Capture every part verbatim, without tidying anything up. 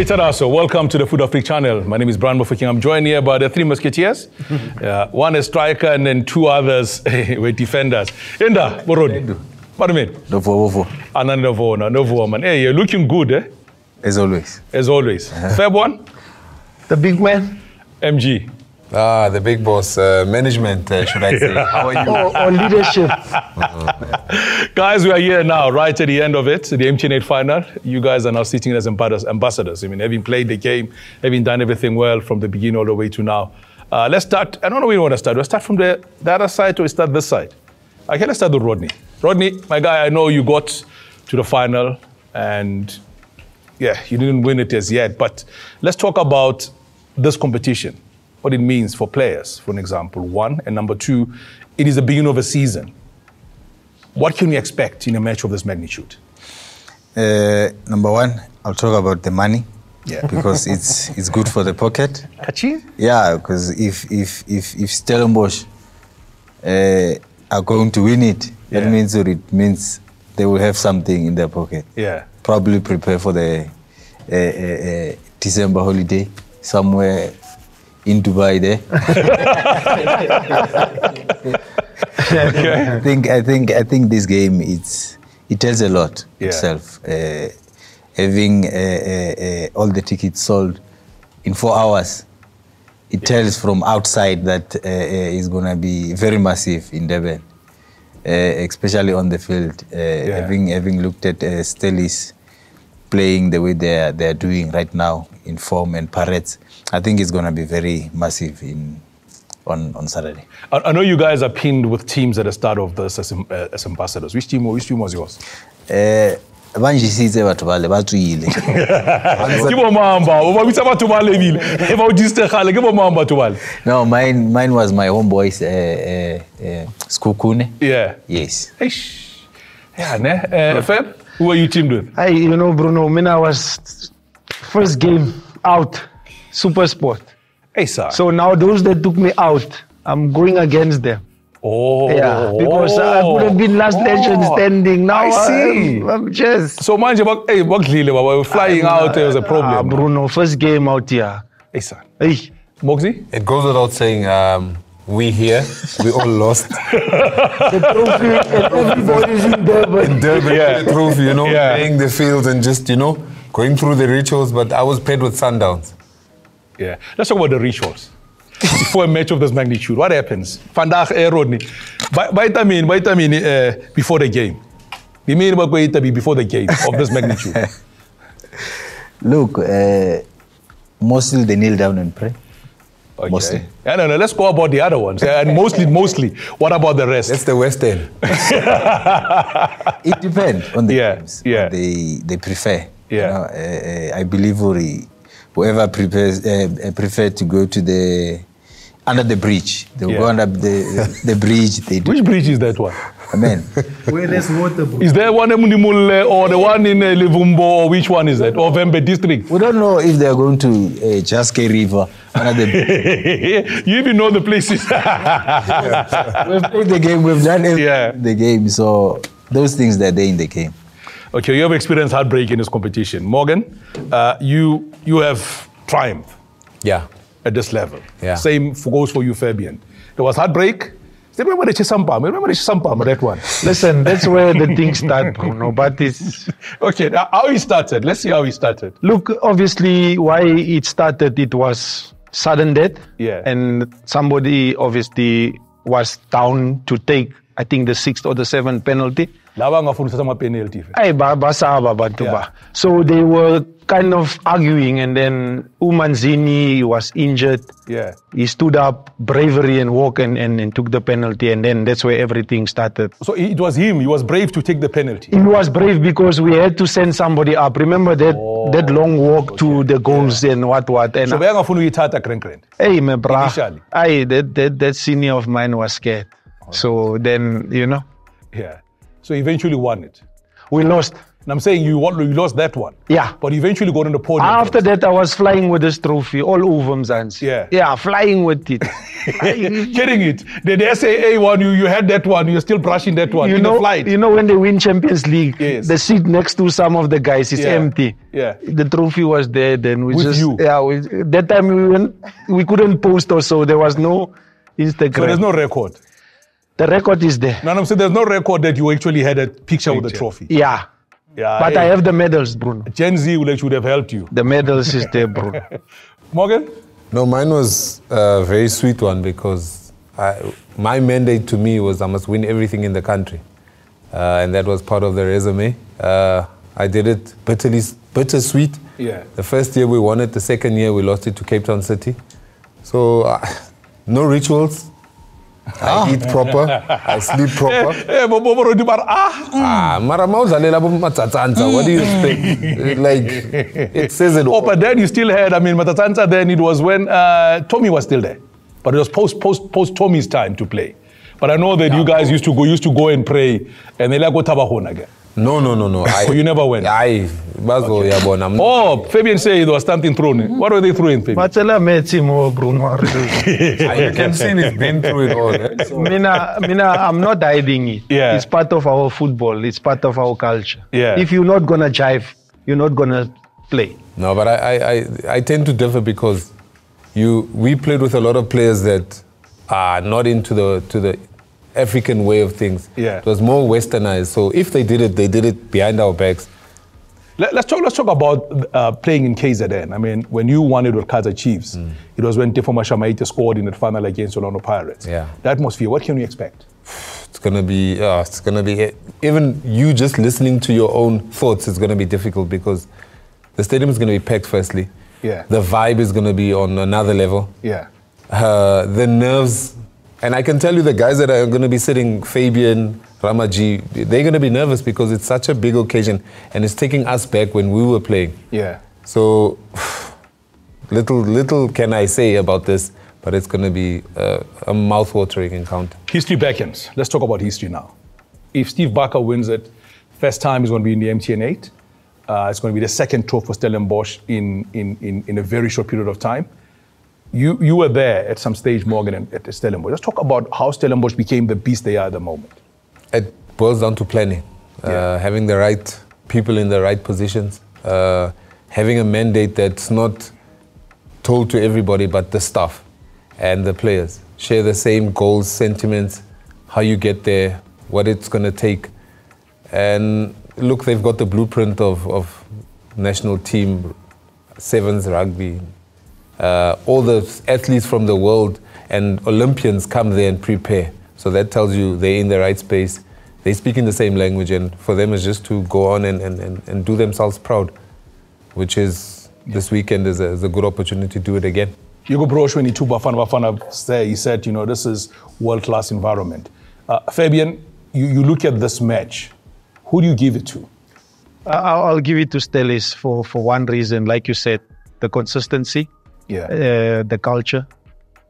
Itadaso, welcome to the Food Africa channel. My name is Bran King. I'm joined here by the three musketeers. uh, one is striker and then two others were defenders. Enda, Borodi. What do you mean? Novo, Novo. Novo, man. Hey, you're looking good, eh? As always. As always. Uh-huh. Third one? The big man. M G. Ah, the big boss, uh, management, uh, should I say. How are you? Or, or leadership. Guys, we are here now, right at the end of it, the M T N eight final. You guys are now sitting as ambassadors. I mean, having played the game, having done everything well from the beginning all the way to now. Uh, let's start. I don't know where you want to start. We'll start from the, the other side or we start this side. Okay, let's start with Rodney. Rodney, my guy, I know you got to the final and, yeah, you didn't win it as yet. But let's talk about this competition. What it means for players, for an example, one. And number two, it is the beginning of a season. What can we expect in a match of this magnitude? Uh, number one, I'll talk about the money. Yeah. Because it's it's good for the pocket. Kachi? Yeah, because if, if, if, if Stellenbosch uh, are going to win it, yeah. that means it means they will have something in their pocket. Yeah. Probably prepare for the uh, uh, uh, December holiday somewhere in Dubai there. Okay. I think I think I think this game it's it tells a lot yeah. itself. Uh, having uh, uh, uh, all the tickets sold in four hours, it yeah. tells from outside that uh, it's gonna be very massive in Durban, uh, especially on the field. Uh, yeah. Having having looked at uh, Stellies playing the way they are they are doing right now in form and Pirates. I think it's going to be very massive in on, on Saturday. I, I know you guys are pinned with teams at the start of this as, uh, as ambassadors. Which team, which team was yours? Uh, no, mine mine was my homeboys, uh, uh, uh, Skukune. Yeah. Yes. Yeah, ne? Uh, Feb, who were you teamed with? I, you know, Bruno, when I was first game out, Super Sport. Hey, sir. So now those that took me out, I'm going against them. Oh. Yeah, because I would have been last oh. legend standing. Now I see. I'm, I'm just. So, mind you, hey, we're flying I'm, out, uh, there's a problem. Ah, Bruno, first game out here. Hey, sir. Hey. Moxie? It goes without saying, um, we here, we all lost. The trophy, and everybody's in Durban. In Durban, yeah. The trophy, you know, yeah. playing the field and just, you know, going through the rituals, but I was paired with Sundowns. Yeah, let's talk about the rituals. Before a match of this magnitude, what happens? Vandaag, eh, Rodney. By time, by time, before the game. You mean what going to be before the game of this magnitude? Look, uh, mostly they kneel down and pray. Okay. Mostly. Yeah, no, no, let's go about the other ones. And mostly, mostly, what about the rest? That's the West End. It depends on the yeah, games. Yeah. They, they prefer. Yeah. You know, uh, I believe we. Whoever prepares, uh, prefer to go to the, under the bridge. They will yeah. go under the, the bridge. They do. Which bridge is that one? Amen. Where there's water, bro. Is there one in Munimule or the one in uh, Livumbo, or which one is that? Or Vembe district? We don't know if they're going to uh, Jaske River. Under the you even know the places. yeah. We've played the game, we've done everything yeah. in the game. So those things that they're in the game. Okay, you have experienced heartbreak in this competition. Morgan, uh, you you have triumphed yeah. at this level. Yeah. Same goes for you, Fabian. There was heartbreak. Remember the Chisampam, remember the Chisampam, that one. Listen, that's where the thing started, Bruno, but it's... Okay, how it started, let's see how it started. Look, obviously, why it started, it was sudden death. Yeah. And somebody obviously was down to take, I think, the sixth or the seventh penalty. Yeah. So they were kind of arguing, and then Umanzini was injured. Yeah. He stood up, bravery and walk and, and, and took the penalty, and then that's where everything started. So it was him, he was brave to take the penalty? He was brave because we had to send somebody up. Remember that oh, that long walk okay. to the goals yeah. and what what. And so where are you going? Hey, my brother. Hey, that, that, that senior of mine was scared. Oh, so then, you know. Yeah. So eventually won it. We lost. And I'm saying you, want, you lost that one. Yeah. But eventually got on the podium. After that, I was flying with this trophy all over Mzansi. Yeah. Yeah, flying with it. Getting it. The, the S A A one, you, you had that one. You're still brushing that one. You in know, the flight. You know when they win Champions League, yes. the seat next to some of the guys is yeah. empty. Yeah. The trophy was there then. We with just, you. Yeah. We, that time we, went, we couldn't post or so. There was no Instagram. So there's no record. The record is there. No, no, so there's no record that you actually had a picture, picture. with the trophy. Yeah. Yeah, but hey, I have the medals, Bruno. Gen Z would have helped you. The medals is there, Bruno. Morgan? No, mine was a very sweet one because I, my mandate to me was I must win everything in the country. Uh, and that was part of the resume. Uh, I did it bitterly, bittersweet. Yeah. The first year we won it. The second year we lost it to Cape Town City. So, uh, no rituals. I eat proper, I sleep proper. Ah, what do you think? Like, it says it all. Oh, but then you still had, I mean, Matatanza then, it was when uh, Tommy was still there. But it was post, post, post Tommy's time to play. But I know that yeah, you guys used to go used to go and pray, and they like go Tabahon again. No, no, no, no. I, so you never went? I, Bazo, okay. yeah, oh, Fabian said there was something thrown. Mm-hmm. What were they throwing, Fabian? You can see he's been through it all. Right? So. Mina, Mina, I'm not hiding it. Yeah. It's part of our football. It's part of our culture. Yeah. If you're not going to jive, you're not going to play. No, but I, I, I tend to differ because you we played with a lot of players that are not into the to the... African way of things. Yeah. It was more westernized. So if they did it, they did it behind our backs. Let, let's talk Let's talk about uh, playing in K Z N. I mean, when you won it with Kaizer Chiefs, mm. it was when Tefu Mashamaite scored in the final against Orlando Pirates. Yeah. The atmosphere, what can you expect? It's going to be, uh, it's going to be, even you just listening to your own thoughts is going to be difficult because the stadium is going to be packed firstly. Yeah. The vibe is going to be on another level. Yeah. Uh, the nerves... And I can tell you the guys that are going to be sitting, Fabian, Ramaji, they're going to be nervous because it's such a big occasion and it's taking us back when we were playing. Yeah. So, little little can I say about this, but it's going to be a, a mouth-watering encounter. History beckons. Let's talk about history now. If Steve Barker wins it, first time is going to be in the M T N eight. Uh, it's going to be the second tour for Stellenbosch in, in, in, in a very short period of time. You you were there at some stage, Morgan, and at Stellenbosch. Let's talk about how Stellenbosch became the beast they are at the moment. It boils down to planning, yeah. uh, having the right people in the right positions, uh, having a mandate that's not told to everybody but the staff and the players. Share the same goals, sentiments, how you get there, what it's going to take. And look, they've got the blueprint of, of national team, sevens rugby. Uh, all the athletes from the world and Olympians come there and prepare. So that tells you they're in the right space. They speak in the same language, and for them it's just to go on and, and, and, and do themselves proud, which is, this weekend is a, is a good opportunity to do it again. Hugo brosh, when he took Bafana Bafana, he said, you know, this is world-class environment. Uh, Fabian, you, you look at this match. Who do you give it to? I'll give it to Stellis for, for one reason. Like you said, the consistency. Yeah. Uh, the culture,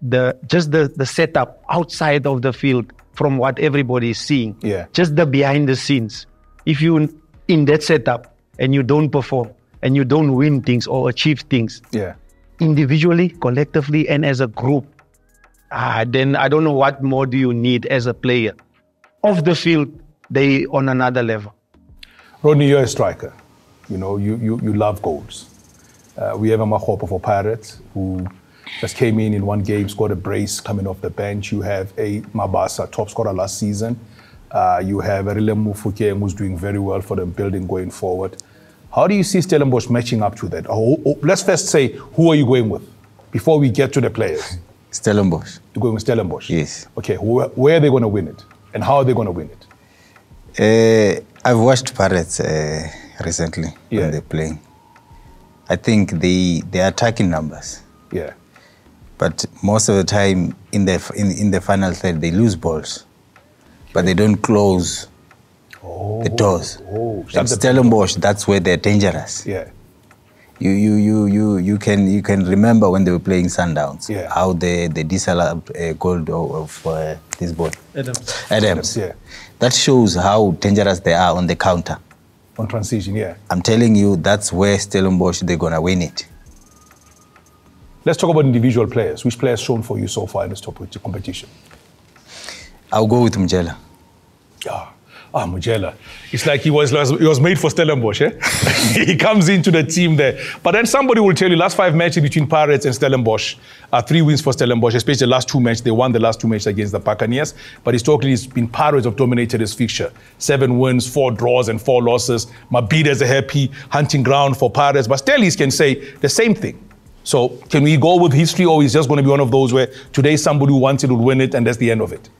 the just the, the setup outside of the field from what everybody is seeing. Yeah. Just the behind the scenes. If you're in that setup and you don't perform and you don't win things or achieve things, yeah. individually, collectively, and as a group, ah, then I don't know what more do you need as a player. Off the field, they on another level. Rodney, you're a striker. You know, you, you, you love goals. Uh, we have a Mahopo for Pirates, who just came in in one game, scored a brace coming off the bench. You have a Mabasa, top scorer last season. Uh, you have a Rilem Mufukeng, who's doing very well for the building going forward. How do you see Stellenbosch matching up to that? Oh, oh, let's first say, who are you going with before we get to the players? Stellenbosch. You're going with Stellenbosch? Yes. Okay, wh where are they going to win it? And how are they going to win it? Uh, I've watched Pirates uh, recently yeah. when they're playing. I think they they are attacking numbers. Yeah. But most of the time in the in, in the final third they lose balls, okay. but they don't close oh, the doors. Oh, and Stellenbosch, that's where they're dangerous. Yeah. You you you you you can you can remember when they were playing Sundowns. Yeah. How they they disallowed a goal of uh, this boy. Adams. Adams. Adams. Yeah. That shows how dangerous they are on the counter. on transition, yeah. I'm telling you, that's where Stellenbosch, they're going to win it. Let's talk about individual players. Which players shown for you so far in this competition? I'll go with Mjela. Ah, ah, Mujela. It's like he was he was made for Stellenbosch, eh? He comes into the team there. But then somebody will tell you, last five matches between Pirates and Stellenbosch are three wins for Stellenbosch, especially the last two matches. They won the last two matches against the Buccaneers. But historically, it's been Pirates who have dominated this fixture. Seven wins, four draws, and four losses. Mabida is a happy hunting ground for Pirates. But Stellies can say the same thing. So can we go with history, or is it just going to be one of those where today somebody who wants it will win it, and that's the end of it?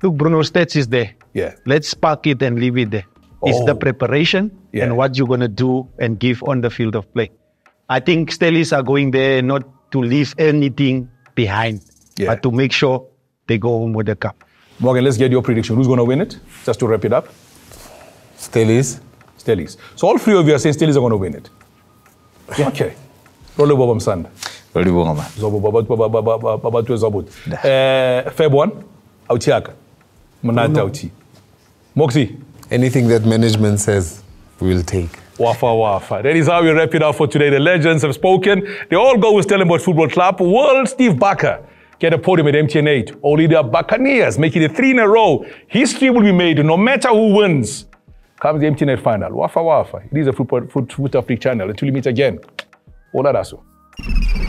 Look, Bruno, stats is there. Yeah. Let's park it and leave it there. Oh. It's the preparation yeah. and what you're going to do and give on the field of play. I think Stellies are going there not to leave anything behind, yeah. but to make sure they go home with the cup. Morgan, let's get your prediction. Who's going to win it? Just to wrap it up. Stellies. Stellies. So all three of you are saying Stellies are going to win it. Yeah. Okay. Role Bobam Sand. Role Bobam. Zobo Baba Baba Baba Baba to Zabut. Feb one, Autiaka. Monata Auti. Moxie. Anything that management says, we'll take. Wafa Wafa. That is how we wrap it up for today. The legends have spoken. They all go with Stellenbosch Football Club. World Steve Barker get a podium at M T N eight. Only the Buccaneers making it three in a row. History will be made no matter who wins. Comes the M T N eight final. Wafa Wafa. It is a Foot Africa channel. Until we meet again. Olá, Daço.